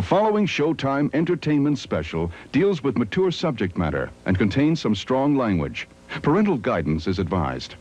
The following Showtime entertainment special deals with mature subject matter and contains some strong language. Parental guidance is advised.